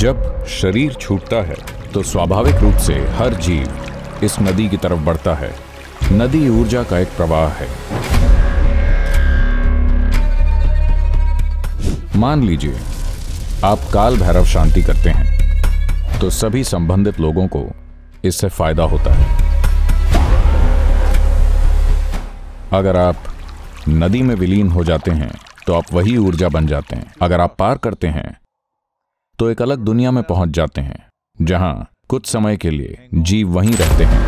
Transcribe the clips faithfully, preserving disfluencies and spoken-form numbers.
जब शरीर छूटता है तो स्वाभाविक रूप से हर जीव इस नदी की तरफ बढ़ता है। नदी ऊर्जा का एक प्रवाह है। मान लीजिए आप काल भैरव शांति करते हैं तो सभी संबंधित लोगों को इससे फायदा होता है। अगर आप नदी में विलीन हो जाते हैं तो आप वही ऊर्जा बन जाते हैं। अगर आप पार करते हैं तो एक अलग दुनिया में पहुंच जाते हैं जहां कुछ समय के लिए जीव वहीं रहते हैं।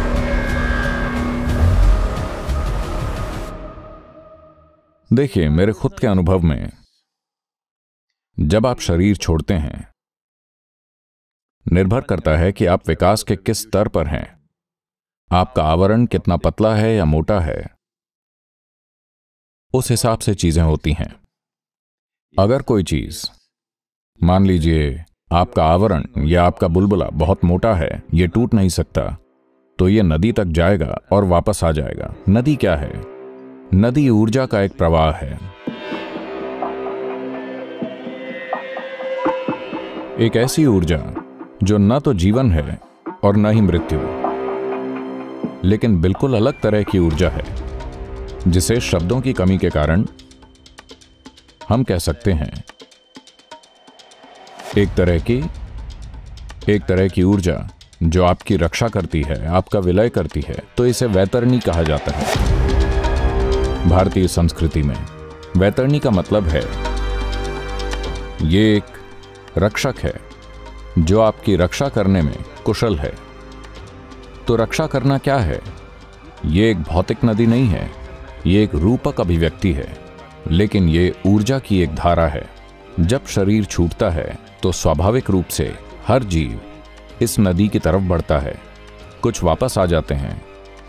देखिए, मेरे खुद के अनुभव में जब आप शरीर छोड़ते हैं, निर्भर करता है कि आप विकास के किस स्तर पर हैं। आपका आवरण कितना पतला है या मोटा है, उस हिसाब से चीजें होती हैं। अगर कोई चीज, मान लीजिए आपका आवरण या आपका बुलबुला बहुत मोटा है, यह टूट नहीं सकता, तो यह नदी तक जाएगा और वापस आ जाएगा। नदी क्या है? नदी ऊर्जा का एक प्रवाह है। एक ऐसी ऊर्जा जो न तो जीवन है और न ही मृत्यु, लेकिन बिल्कुल अलग तरह की ऊर्जा है जिसे शब्दों की कमी के कारण हम कह सकते हैं एक तरह की एक तरह की ऊर्जा जो आपकी रक्षा करती है, आपका विलय करती है। तो इसे वैतरणी कहा जाता है। भारतीय संस्कृति में वैतरणी का मतलब है, ये एक रक्षक है जो आपकी रक्षा करने में कुशल है। तो रक्षा करना क्या है? ये एक भौतिक नदी नहीं है, ये एक रूपक अभिव्यक्ति है, लेकिन ये ऊर्जा की एक धारा है। जब शरीर छूटता है तो स्वाभाविक रूप से हर जीव इस नदी की तरफ बढ़ता है। कुछ वापस आ जाते हैं,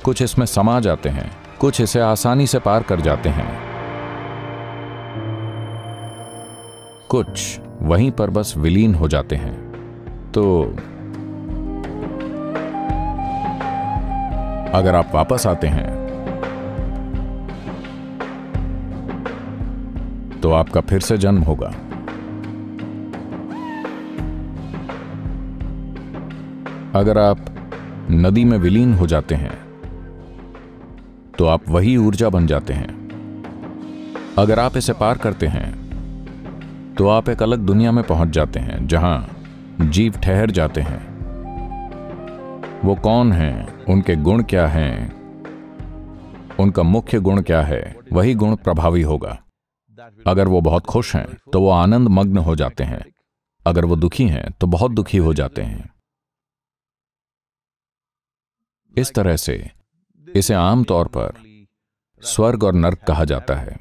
कुछ इसमें समा जाते हैं, कुछ इसे आसानी से पार कर जाते हैं, कुछ वहीं पर बस विलीन हो जाते हैं। तो अगर आप वापस आते हैं तो आपका फिर से जन्म होगा। अगर आप नदी में विलीन हो जाते हैं तो आप वही ऊर्जा बन जाते हैं। अगर आप इसे पार करते हैं तो आप एक अलग दुनिया में पहुंच जाते हैं जहां जीव ठहर जाते हैं। वो कौन हैं? उनके गुण क्या हैं? उनका मुख्य गुण क्या है? वही गुण प्रभावी होगा। अगर वो बहुत खुश हैं तो वो आनंद मग्न हो जाते हैं। अगर वो दुखी हैं तो बहुत दुखी हो जाते हैं। इस तरह से इसे आम तौर पर स्वर्ग और नर्क कहा जाता है,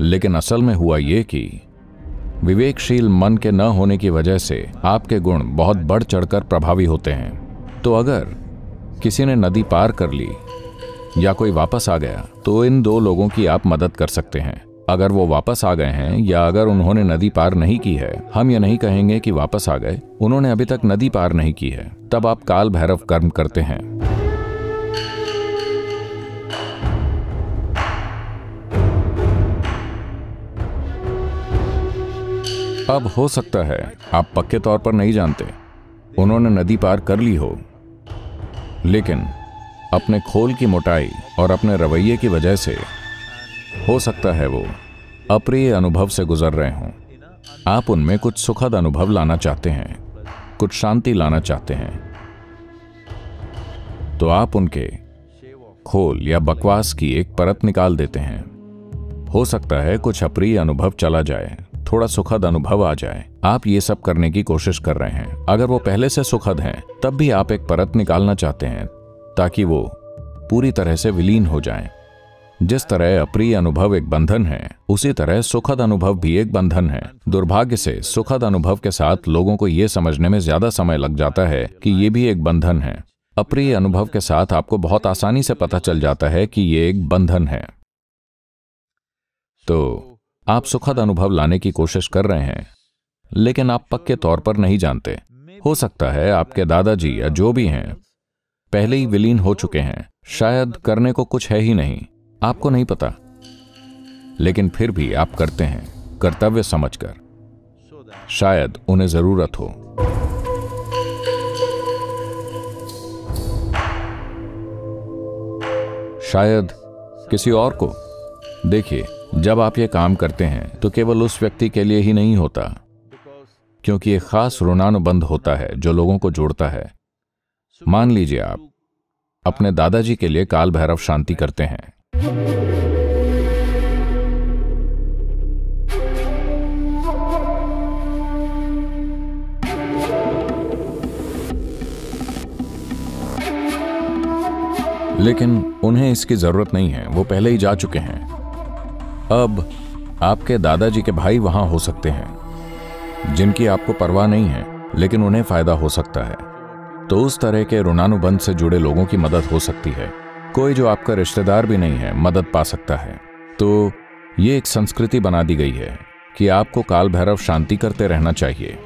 लेकिन असल में हुआ यह कि विवेकशील मन के न होने की वजह से आपके गुण बहुत बढ़ चढ़कर प्रभावी होते हैं। तो अगर किसी ने नदी पार कर ली या कोई वापस आ गया तो इन दो लोगों की आप मदद कर सकते हैं। अगर वो वापस आ गए हैं या अगर उन्होंने नदी पार नहीं की है, हम ये नहीं कहेंगे कि वापस आ गए, उन्होंने अभी तक नदी पार नहीं की है, तब आप काल भैरव कर्म करते हैं। अब हो सकता है आप पक्के तौर पर नहीं जानते उन्होंने नदी पार कर ली हो, लेकिन अपने खोल की मोटाई और अपने रवैये की वजह से हो सकता है वो अप्रिय अनुभव से गुजर रहे हों। आप उनमें कुछ सुखद अनुभव लाना चाहते हैं, कुछ शांति लाना चाहते हैं, तो आप उनके खोल या बकवास की एक परत निकाल देते हैं। हो सकता है कुछ अप्रिय अनुभव चला जाए, थोड़ा सुखद अनुभव आ जाए। आप ये सब करने की कोशिश कर रहे हैं। अगर वो पहले से सुखद हैं तब भी आप एक परत निकालना चाहते हैं ताकि वो पूरी तरह से विलीन हो जाएं। जिस तरह अप्रिय अनुभव एक बंधन है, उसी तरह सुखद अनुभव भी एक बंधन है। दुर्भाग्य से सुखद अनुभव के साथ लोगों को ये समझने में ज्यादा समय लग जाता है कि ये भी एक बंधन है। अप्रिय अनुभव के साथ आपको बहुत आसानी से पता चल जाता है कि ये एक बंधन है। तो आप सुखद अनुभव लाने की कोशिश कर रहे हैं, लेकिन आप पक्के तौर पर नहीं जानते। हो सकता है आपके दादाजी या जो भी हैं पहले ही विलीन हो चुके हैं, शायद करने को कुछ है ही नहीं, आपको नहीं पता, लेकिन फिर भी आप करते हैं कर्तव्य समझकर, शायद उन्हें जरूरत हो। शायद किसी और को। देखिए, जब आप ये काम करते हैं तो केवल उस व्यक्ति के लिए ही नहीं होता, क्योंकि एक खास ऋणानुबंध होता है जो लोगों को जोड़ता है। मान लीजिए आप अपने दादाजी के लिए काल भैरव शांति करते हैं। लेकिन उन्हें इसकी जरूरत नहीं है, वो पहले ही जा चुके हैं। अब आपके दादाजी के भाई वहां हो सकते हैं जिनकी आपको परवाह नहीं है, लेकिन उन्हें फायदा हो सकता है। तो उस तरह के ऋणानुबंध से जुड़े लोगों की मदद हो सकती है। कोई जो आपका रिश्तेदार भी नहीं है मदद पा सकता है। तो ये एक संस्कृति बना दी गई है कि आपको काल भैरव शांति करते रहना चाहिए।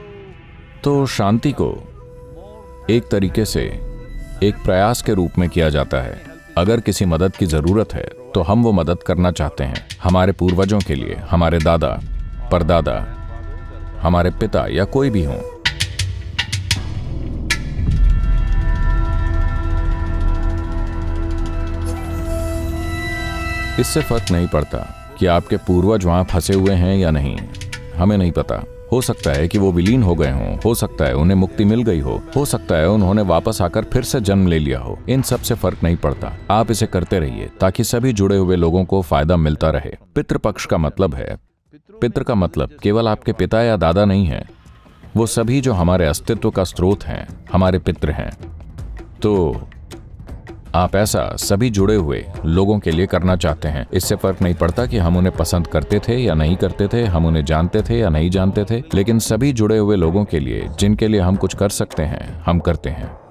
तो शांति को एक तरीके से एक प्रयास के रूप में किया जाता है। अगर किसी मदद की जरूरत है तो हम वो मदद करना चाहते हैं। हमारे पूर्वजों के लिए, हमारे दादा, परदादा, हमारे पिता या कोई भी हो। इससे फर्क नहीं पड़ता कि आपके पूर्वज वहां फंसे हुए हैं या नहीं, हमें नहीं पता। हो सकता है कि वो विलीन हो गए हों, हो सकता है उन्हें मुक्ति मिल गई हो, हो सकता है उन्होंने वापस आकर फिर से जन्म ले लिया हो। इन सब से फर्क नहीं पड़ता। आप इसे करते रहिए ताकि सभी जुड़े हुए लोगों को फायदा मिलता रहे। पितृ पक्ष का मतलब है, पितृ का मतलब केवल आपके पिता या दादा नहीं है, वो सभी जो हमारे अस्तित्व का स्रोत हैं, हमारे पितृ हैं। तो आप ऐसा सभी जुड़े हुए लोगों के लिए करना चाहते हैं। इससे फर्क नहीं पड़ता कि हम उन्हें पसंद करते थे या नहीं करते थे, हम उन्हें जानते थे या नहीं जानते थे, लेकिन सभी जुड़े हुए लोगों के लिए जिनके लिए हम कुछ कर सकते हैं, हम करते हैं।